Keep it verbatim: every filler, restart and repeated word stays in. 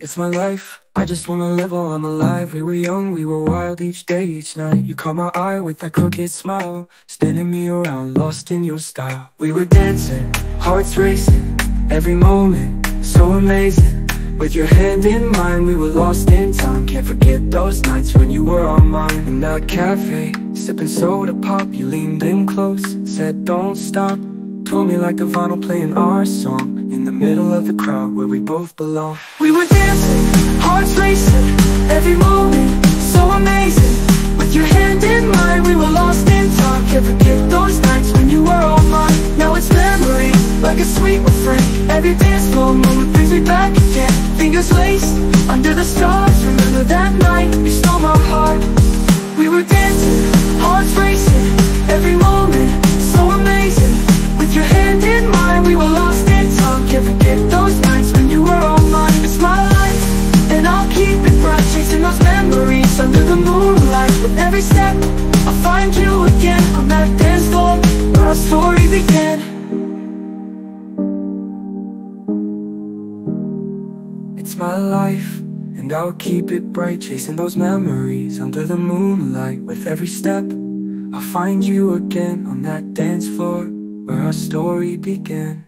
It's my life, I just wanna live while I'm alive. We were young, we were wild, each day, each night. You caught my eye with that crooked smile, spinning me around, lost in your style. We were dancing, hearts racing, every moment so amazing. With your hand in mine, we were lost in time. Can't forget those nights when you were on mine. In that cafe, sipping soda pop, you leaned in close, said don't stop. Told me like a vinyl playing our song, in the middle of the crowd where we both belong. We were dancing, hearts racing, every moment so amazing. With your hand in mine, we were lost in time. Can't forget those nights when you were all mine. Now it's memory, like a sweet refrain. Every dance floor moment brings me back again. Fingers laced, under the stars, remember that night you stole my heart. We were dancing, hearts racing, every moment so amazing. With your hand in mine, we were lost. Can't forget those nights when you were all mine. It's my life, and I'll keep it bright, chasing those memories under the moonlight. With every step, I'll find you again on that dance floor where our story began. It's my life, and I'll keep it bright, chasing those memories under the moonlight. With every step, I'll find you again on that dance floor where our story began.